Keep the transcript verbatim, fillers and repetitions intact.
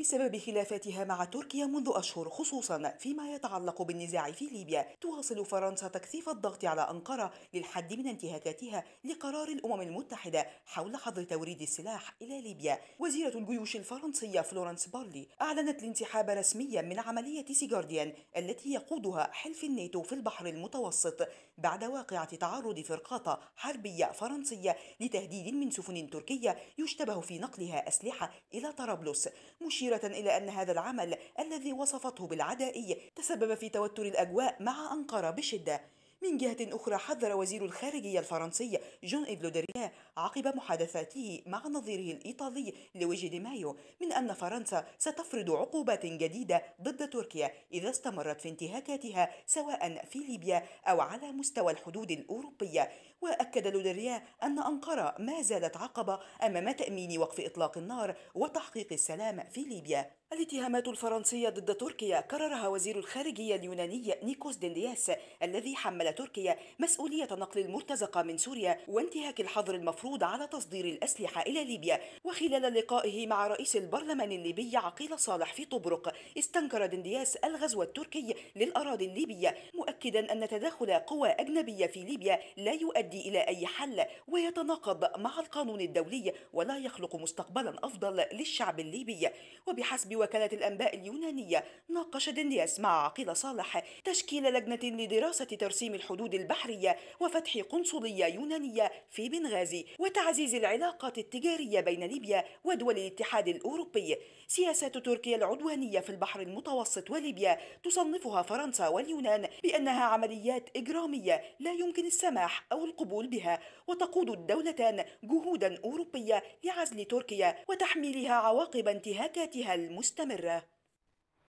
بسبب خلافاتها مع تركيا منذ أشهر، خصوصا فيما يتعلق بالنزاع في ليبيا. تواصل فرنسا تكثيف الضغط على أنقرة للحد من انتهاكاتها لقرار الأمم المتحدة حول حظر توريد السلاح إلى ليبيا. وزيرة الجيوش الفرنسية فلورنس بارلي أعلنت الانسحاب رسميا من عملية سيجارديان التي يقودها حلف الناتو في البحر المتوسط، بعد واقعة تعرض فرقاطة حربية فرنسية لتهديد من سفن تركية يشتبه في نقلها أسلحة إلى طرابلس، مشيرة إلى أن هذا العمل الذي وصفته بالعدائي تسبب في توتر الأجواء مع أنقرة بشدة. من جهة أخرى، حذر وزير الخارجية الفرنسي جون إيف لودريان عقب محادثاته مع نظيره الإيطالي لويجي دي مايو من أن فرنسا ستفرض عقوبات جديدة ضد تركيا إذا استمرت في انتهاكاتها، سواء في ليبيا أو على مستوى الحدود الأوروبية. وأكد لودريان أن أنقرة ما زالت عقبة أمام تأمين وقف إطلاق النار وتحقيق السلام في ليبيا. الاتهامات الفرنسية ضد تركيا كررها وزير الخارجية اليوناني نيكوس دندياس الذي حمل تركيا مسؤولية نقل المرتزقة من سوريا وانتهاك الحظر المفروض على تصدير الأسلحة إلى ليبيا. وخلال لقائه مع رئيس البرلمان الليبي عقيلة صالح في طبرق، استنكر دندياس الغزو التركي للأراضي الليبية، مؤكدا أن تدخل قوى أجنبية في ليبيا لا يؤدي إلى أي حل ويتناقض مع القانون الدولي ولا يخلق مستقبلا أفضل للشعب الليبي. وبحسب وكالة الأنباء اليونانية، ناقش دندياس مع عقيلة صالح تشكيل لجنة لدراسة ترسيم الحدود البحرية وفتح قنصلية يونانية في بنغازي وتعزيز العلاقات التجارية بين ليبيا ودول الاتحاد الأوروبي. سياسات تركيا العدوانية في البحر المتوسط وليبيا تصنفها فرنسا واليونان بأنها عمليات إجرامية لا يمكن السماح أو القبول بها، وتقود الدولتان جهودا أوروبية لعزل تركيا وتحميلها عواقب انتهاكاتها المستمرة.